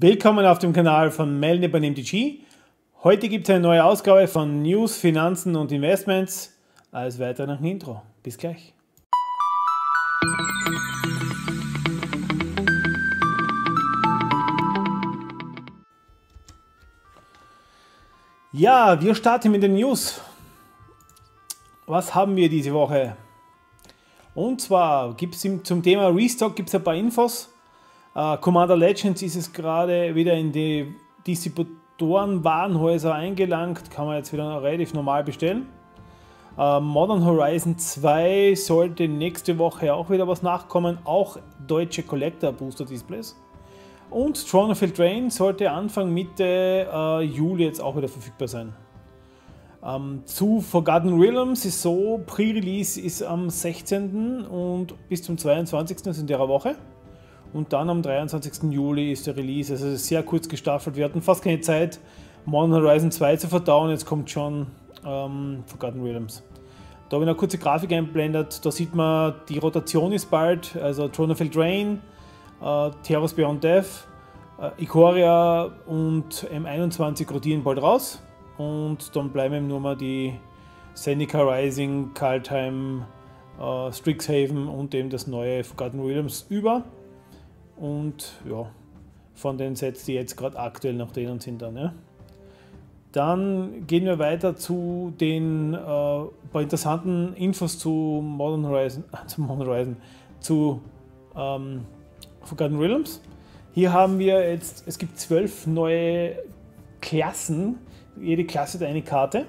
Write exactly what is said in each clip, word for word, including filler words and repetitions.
Willkommen auf dem Kanal von MelniboneMTG. Heute gibt es eine neue Ausgabe von News, Finanzen und Investments. Alles weiter nach dem Intro. Bis gleich. Ja, wir starten mit den News. Was haben wir diese Woche? Und zwar gibt es zum Thema Restock gibt's ein paar Infos. Uh, Commander Legends ist es gerade wieder in die Distributoren-Warenhäuser eingelangt, kann man jetzt wieder relativ normal bestellen. Uh, Modern Horizon zwei sollte nächste Woche auch wieder was nachkommen, auch deutsche Collector-Booster-Displays. Und Throne of Eldraine sollte Anfang Mitte uh, Juli jetzt auch wieder verfügbar sein. Um, zu Forgotten Realms ist so, Pre-Release ist am sechzehnten und bis zum zweiundzwanzigsten Das ist in der Woche. Und dann am dreiundzwanzigsten Juli ist der Release, also es ist sehr kurz gestaffelt. Wir hatten fast keine Zeit, Modern Horizon zwei zu verdauen, jetzt kommt schon ähm, Forgotten Realms. Da habe ich eine kurze Grafik eingeblendet, da sieht man, die Rotation ist bald, also Throne of Eldraine, äh, Theros Beyond Death, äh, Ikoria und M einundzwanzig rotieren bald raus. Und dann bleiben eben nur mal die Seneca Rising, Kaldheim, äh, Strixhaven und eben das neue Forgotten Realms über. Und ja, von den Sets, die jetzt gerade aktuell noch drinnen sind, dann. Ja. Dann gehen wir weiter zu den äh, paar interessanten Infos zu Modern Horizon, äh, zu, Modern Horizon, zu ähm, Forgotten Realms. Hier haben wir jetzt, es gibt zwölf neue Klassen. Jede Klasse hat eine Karte.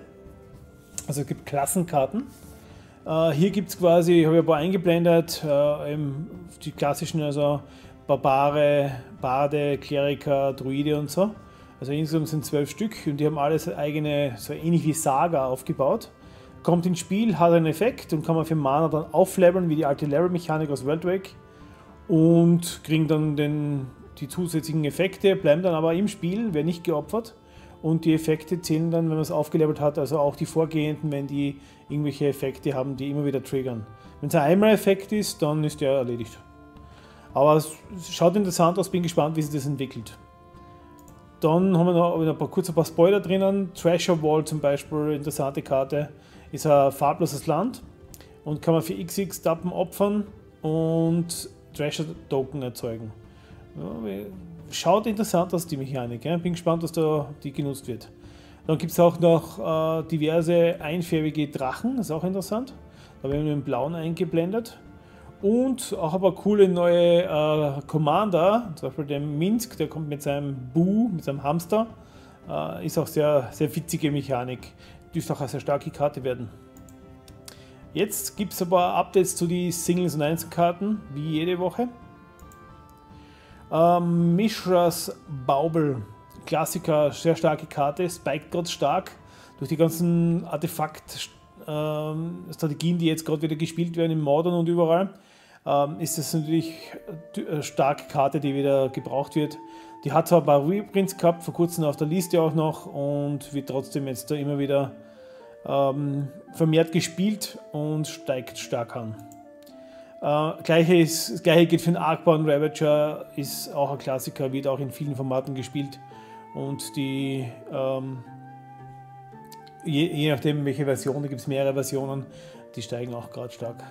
Also es gibt Klassenkarten. Äh, hier gibt es quasi, habe ich ein paar eingeblendet, äh, die klassischen, also Barbare, Barde, Kleriker, Druide und so. Also insgesamt sind zwölf Stück und die haben alles eigene, so ähnlich wie Saga aufgebaut. Kommt ins Spiel, hat einen Effekt und kann man für Mana dann aufleveln, wie die alte Level-Mechanik aus World Wake. Und kriegen dann den, die zusätzlichen Effekte, bleiben dann aber im Spiel, werden nicht geopfert. Und die Effekte zählen dann, wenn man es aufgelevelt hat, also auch die vorgehenden, wenn die irgendwelche Effekte haben, die immer wieder triggern. Wenn es ein Einmal-Effekt ist, dann ist der erledigt. Aber es schaut interessant aus, bin gespannt, wie sich das entwickelt. Dann haben wir noch ein paar, kurz ein paar Spoiler drinnen. Treasure Vault zum Beispiel, interessante Karte, ist ein farbloses Land und kann man für X X Tappen opfern und Treasure Token erzeugen. Schaut interessant aus, die Mechanik. Ja? Bin gespannt, was da die genutzt wird. Dann gibt es auch noch äh, diverse einfärbige Drachen, das ist auch interessant. Da werden wir mit dem Blauen eingeblendet. Und auch ein paar coole neue äh, Commander, zum Beispiel der Minsk, der kommt mit seinem Bu, mit seinem Hamster. Äh, ist auch sehr, sehr witzige Mechanik. Dürfte auch eine sehr starke Karte werden. Jetzt gibt es ein paar Updates zu den Singles und Einzelkarten, wie jede Woche. Ähm, Mishra's Bauble, Klassiker, sehr starke Karte, spiked gerade stark durch die ganzen Artefakt- Ähm, Strategien, die jetzt gerade wieder gespielt werden im Modern und überall, ähm, ist das natürlich eine starke Karte, die wieder gebraucht wird. Die hat zwar ein paar Reprints gehabt, vor kurzem auf der Liste auch noch und wird trotzdem jetzt da immer wieder ähm, vermehrt gespielt und steigt stark an. Äh, Gleiche ist, das Gleiche gilt für den Arcbound Ravager, ist auch ein Klassiker, wird auch in vielen Formaten gespielt und die ähm, Je, je nachdem welche Version, da gibt es mehrere Versionen, die steigen auch gerade stark.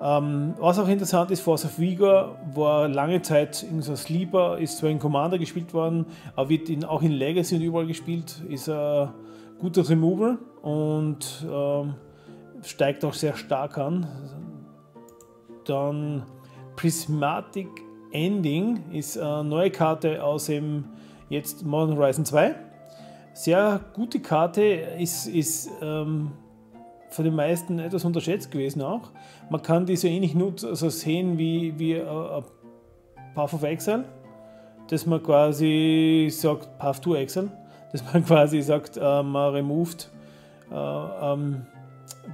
Ähm, was auch interessant ist, Force of Vigor war lange Zeit in so Sleeper, ist zwar in Commander gespielt worden, aber wird in, auch in Legacy und überall gespielt, ist ein guter Removal und ähm, steigt auch sehr stark an. Dann Prismatic Ending ist eine neue Karte aus dem jetzt Modern Horizon zwei. Sehr gute Karte, ist, ist ähm, von den meisten etwas unterschätzt gewesen auch. Man kann die so ähnlich nutzen, also sehen wie, wie äh, Path of Exile, dass man quasi sagt, Path to Exile, dass man quasi sagt, äh, man removed äh, ähm,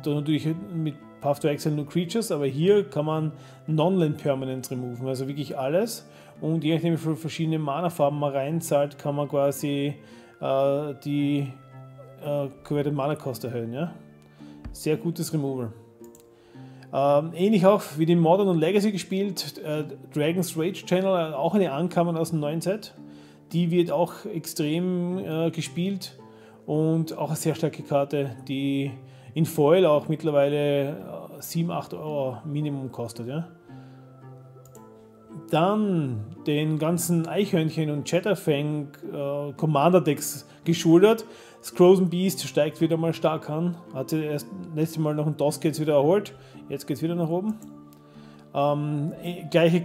da natürlich mit Path to Exile nur Creatures, aber hier kann man Non-Land Permanents removen, also wirklich alles. Und je nachdem, wie viele verschiedene Mana-Farben man reinzahlt, kann man quasi die äh, Converted Mana Cost erhöhen. Ja? Sehr gutes Removal. Ähm, ähnlich auch wie die Modern und Legacy gespielt, äh, Dragon's Rage Channel, auch eine Ankamen aus dem neuen Set. Die wird auch extrem äh, gespielt und auch eine sehr starke Karte, die in Foil auch mittlerweile sieben, acht Euro Minimum kostet. Ja? Dann den ganzen Eichhörnchen und Chatterfang äh, Commander Decks geschultert. Das Crosen Beast steigt wieder mal stark an. Hatte erst letztes Mal noch ein Toss, jetzt wieder erholt. Jetzt geht es wieder nach oben. Ähm, gleiche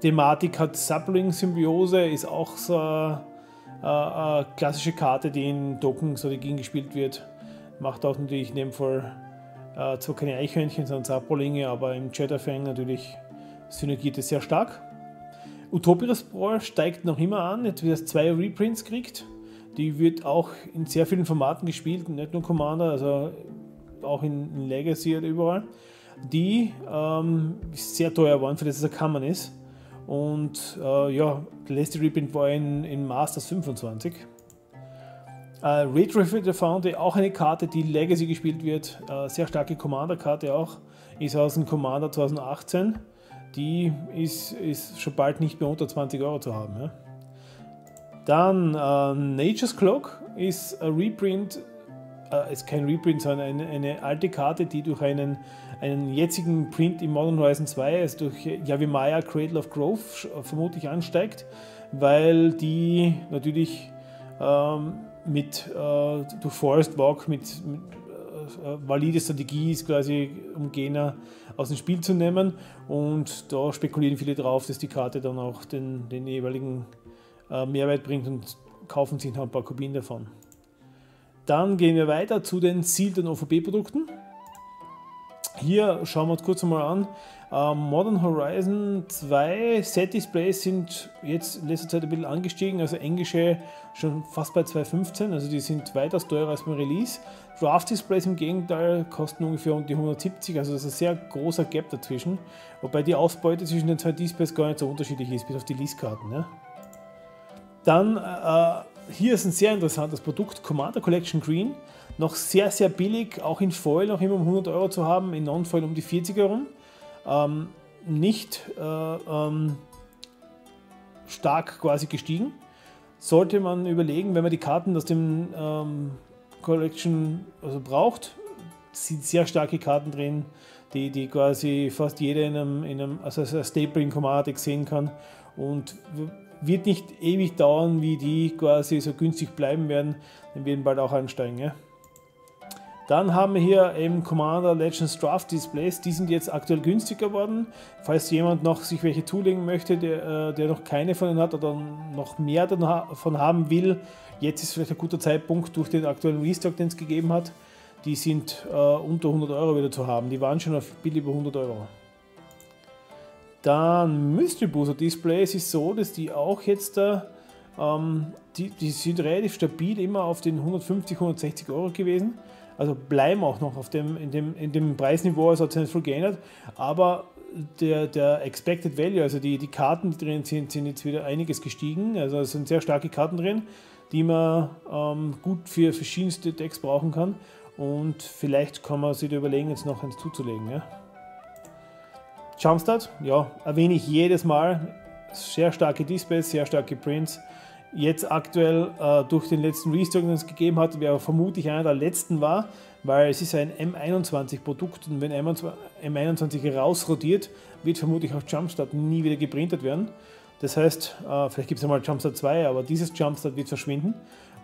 Thematik hat Sapling Symbiose, ist auch so eine äh, äh, klassische Karte, die in Tokens oder gegen gespielt wird. Macht auch natürlich in dem Fall äh, zwar keine Eichhörnchen, sondern Saplinge, aber im Chatterfang natürlich synergiert es sehr stark. Utopia Spore steigt noch immer an, jetzt wird es zwei Reprints kriegt. Die wird auch in sehr vielen Formaten gespielt, nicht nur Commander, also auch in, in Legacy oder überall. Die ähm, ist sehr teuer waren, für das es ein Kammern ist. Und äh, ja, der letzte Reprint war in, in Masters fünfundzwanzig. Äh, Ravager Foundry, auch eine Karte, die Legacy gespielt wird. Äh, sehr starke Commander-Karte auch. Ist aus dem Commander zweitausendachtzehn. Die ist, ist schon bald nicht mehr unter zwanzig Euro zu haben. Ja. Dann äh, Nature's Clock ist ein Reprint, äh, ist kein Reprint, sondern eine, eine alte Karte, die durch einen, einen jetzigen Print in Modern Horizon zwei, also durch Yavimaya Cradle of Growth, vermutlich ansteigt, weil die natürlich ähm, mit äh, durch Forest Walk mit, mit valide Strategie ist quasi, um Gegner aus dem Spiel zu nehmen, und da spekulieren viele drauf, dass die Karte dann auch den, den jeweiligen äh, Mehrwert bringt und kaufen sich noch ein paar Kopien davon. Dann gehen wir weiter zu den Sealed- und O V P-Produkten. Hier schauen wir uns kurz einmal an. Äh, Modern Horizon zwei Set-Displays sind jetzt in letzter Zeit ein bisschen angestiegen, also englische schon fast bei zwei Euro fünfzehn, also die sind weitaus teurer als beim Release. Draft-Displays im Gegenteil kosten ungefähr um die hundertsiebzig, also das ist ein sehr großer Gap dazwischen, wobei die Ausbeute zwischen den zwei Displays gar nicht so unterschiedlich ist, bis auf die Lease-Karten. Ne? Dann äh, hier ist ein sehr interessantes Produkt, Commander Collection Green. Noch sehr, sehr billig, auch in Foil noch immer um hundert Euro zu haben, in Non-Foil um die vierzig herum. Ähm, nicht äh, ähm, stark quasi gestiegen. Sollte man überlegen, wenn man die Karten aus dem ähm, Collection also braucht, sind sehr starke Karten drin, die, die quasi fast jeder in einem, in einem also als Staple in Commander Deck sehen kann. Und wird nicht ewig dauern, wie die quasi so günstig bleiben werden, dann werden bald auch ansteigen. Ja? Dann haben wir hier eben Commander Legends Draft Displays, die sind jetzt aktuell günstiger geworden. Falls jemand noch sich welche zulegen möchte, der, der noch keine von denen hat oder noch mehr davon haben will, jetzt ist vielleicht ein guter Zeitpunkt durch den aktuellen Restock, den es gegeben hat. Die sind äh, unter hundert Euro wieder zu haben, die waren schon auf viel über hundert Euro. Dann Mystery Booster Displays ist so, dass die auch jetzt da, ähm, die, die sind relativ stabil immer auf den hundertfünfzig, hundertsechzig Euro gewesen. Also bleiben auch noch auf dem, in, dem, in dem Preisniveau, also hat sich nicht viel geändert, aber der, der Expected Value, also die, die Karten, die drin sind, sind jetzt wieder einiges gestiegen, also es sind sehr starke Karten drin, die man ähm, gut für verschiedenste Decks brauchen kann, und vielleicht kann man sich da überlegen, jetzt noch eins zuzulegen. Ja? Jumpstart, ja, erwähne ich jedes Mal, sehr starke Displays, sehr starke Prints. Jetzt aktuell äh, durch den letzten Restock, den es gegeben hat, der vermutlich einer der letzten war, weil es ist ein M einundzwanzig Produkt, und wenn M einundzwanzig rausrotiert, wird vermutlich auch Jumpstart nie wieder geprintet werden. Das heißt, äh, vielleicht gibt es einmal Jumpstart zwei, aber dieses Jumpstart wird verschwinden.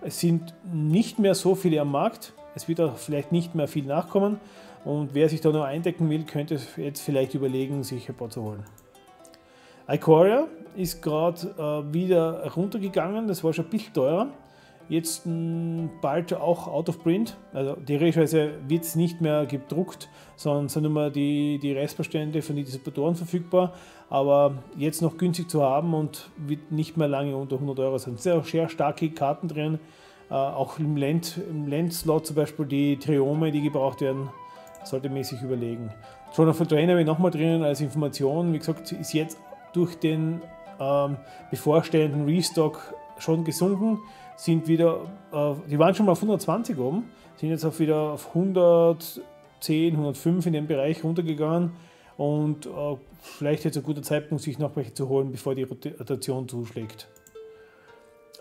Es sind nicht mehr so viele am Markt, es wird auch vielleicht nicht mehr viel nachkommen, und wer sich da noch eindecken will, könnte jetzt vielleicht überlegen, sich ein paar zu holen. Ikoria ist gerade äh, wieder runtergegangen, das war schon ein bisschen teurer. Jetzt mh, bald auch out of print, also theoretischerweise wird es nicht mehr gedruckt, sondern sind immer die, die Restbestände von den Distributoren verfügbar, aber jetzt noch günstig zu haben und wird nicht mehr lange unter hundert Euro sein. Es sind auch sehr starke Karten drin, äh, auch im Land-Slot im zum Beispiel die Triome, die gebraucht werden, sollte man sich überlegen. Throne of Eldraine habe ich nochmal drinnen als Information, wie gesagt, ist jetzt durch den ähm, bevorstehenden Restock schon gesunken, sind wieder, äh, die waren schon mal auf hundertzwanzig oben, sind jetzt auch wieder auf hundertzehn, hundertfünf in dem Bereich runtergegangen, und äh, vielleicht jetzt ein guter Zeitpunkt, sich noch welche zu holen, bevor die Rotation zuschlägt.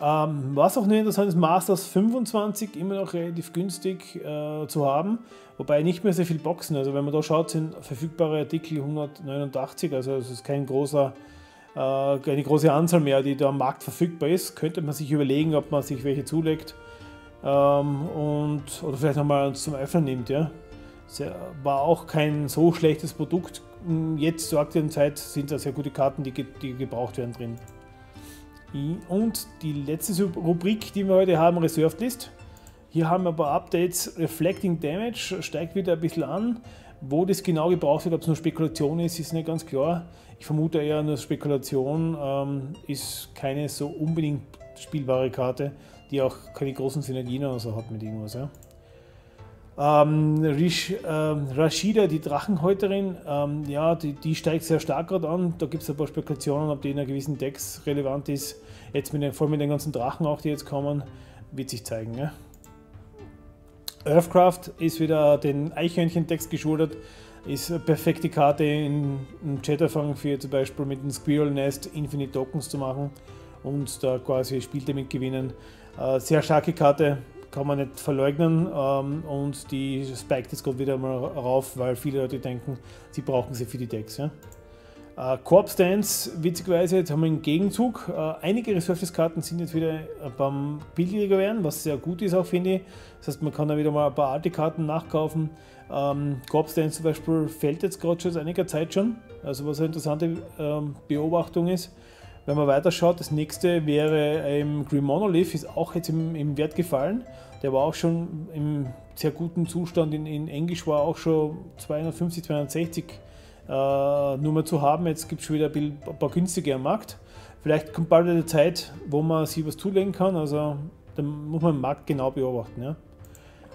Ähm, was auch noch interessant ist, Masters fünfundzwanzig, immer noch relativ günstig äh, zu haben, wobei nicht mehr sehr viel Boxen, also wenn man da schaut, sind verfügbare Artikel hundertneunundachtzig, also es ist kein großer, äh, keine große Anzahl mehr, die da am Markt verfügbar ist. Könnte man sich überlegen, ob man sich welche zulegt ähm, und, oder vielleicht nochmal zum Öffnen nimmt. Ja? War auch kein so schlechtes Produkt, jetzt zur aktuellen Zeit sind da sehr gute Karten, die, die gebraucht werden drin. Und die letzte Rubrik, die wir heute haben, Reserved List. Hier haben wir ein paar Updates. Reflecting Damage steigt wieder ein bisschen an. Wo das genau gebraucht wird, ob es nur Spekulation ist, ist nicht ganz klar. Ich vermute eher nur Spekulation, ähm, ist keine so unbedingt spielbare Karte, die auch keine großen Synergien oder so hat mit irgendwas. Ja. Ähm, Rish, äh, Rashida, die Drachenhäuterin, ähm, ja, die, die steigt sehr stark gerade an. Da gibt es ein paar Spekulationen, ob die in einer gewissen Decks relevant ist. Jetzt mit den, vor allem mit den ganzen Drachen auch, die jetzt kommen, wird sich zeigen. Ja. Earthcraft ist wieder den Eichhörnchen-Decks geschuldet. Ist eine perfekte Karte in, in Chatterfang für zum Beispiel mit dem Squirrel Nest Infinite Tokens zu machen und da quasi Spiel damit gewinnen. Äh, sehr starke Karte. Kann man nicht verleugnen ähm, und die spiked jetzt gerade wieder mal rauf, weil viele Leute denken, sie brauchen sie für die Decks. Ja? Äh, Corp Stands, witzigerweise, jetzt haben wir einen Gegenzug. Äh, einige Reserved-Karten sind jetzt wieder beim billiger werden, was sehr gut ist auch, finde ich. Das heißt, man kann da wieder mal ein paar alte Karten nachkaufen. Ähm, Corp Stands zum Beispiel fällt jetzt gerade schon seit einiger Zeit schon, also was eine interessante ähm, Beobachtung ist. Wenn man weiter schaut, das nächste wäre ähm, Green Monolith, ist auch jetzt im, im Wert gefallen. Der war auch schon im sehr guten Zustand, in, in Englisch war auch schon zweihundertfünfzig, zweihundertsechzig äh, Nummer zu haben. Jetzt gibt es schon wieder ein, bisschen, ein paar günstige am Markt. Vielleicht kommt bald eine Zeit, wo man sich was zulegen kann, also da muss man den Markt genau beobachten. Ja.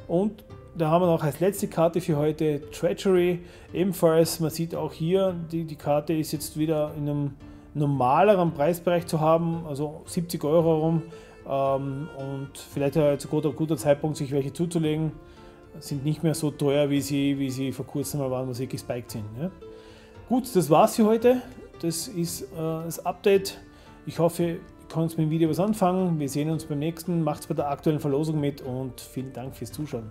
Und da haben wir noch als letzte Karte für heute Treasury. Ebenfalls, man sieht auch hier, die, die Karte ist jetzt wieder in einem normaleren Preisbereich zu haben, also siebzig Euro rum, ähm, und vielleicht zu guter, guter Zeitpunkt sich welche zuzulegen, sind nicht mehr so teuer, wie sie, wie sie vor kurzem mal waren, wo sie gespiked sind. Ja. Gut, das war's für heute, das ist äh, das Update, ich hoffe, ihr könnt mit dem Video was anfangen, wir sehen uns beim nächsten, macht's bei der aktuellen Verlosung mit und vielen Dank fürs Zuschauen.